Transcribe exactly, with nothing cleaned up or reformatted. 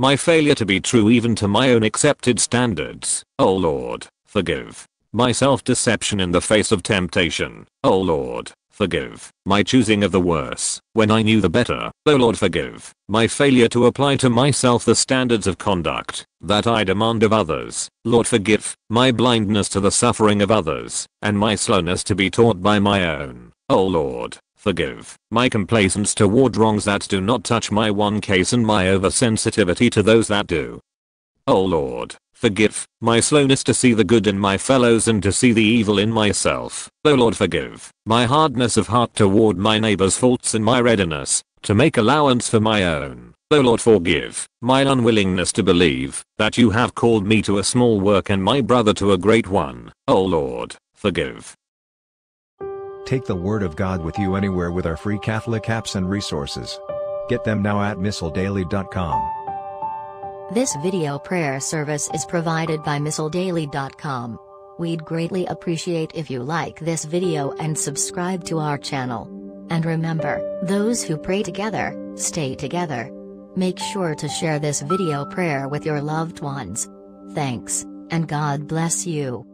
my failure to be true even to my own accepted standards. Oh Lord, forgive my self-deception in the face of temptation. Oh Lord, forgive my choosing of the worse when I knew the better. Oh Lord, forgive my failure to apply to myself the standards of conduct that I demand of others. Lord, forgive my blindness to the suffering of others and my slowness to be taught by my own. Oh Lord, forgive my complacence toward wrongs that do not touch my one case and my oversensitivity to those that do. Oh Lord, forgive my slowness to see the good in my fellows and to see the evil in myself. Oh Lord, forgive my hardness of heart toward my neighbor's faults and my readiness to make allowance for my own. Oh Lord, forgive my unwillingness to believe that you have called me to a small work and my brother to a great one. Oh Lord, forgive. Take the Word of God with you anywhere with our free Catholic apps and resources. Get them now at missal daily dot com. This video prayer service is provided by missal daily dot com. We'd greatly appreciate if you like this video and subscribe to our channel. And remember, those who pray together, stay together. Make sure to share this video prayer with your loved ones. Thanks, and God bless you.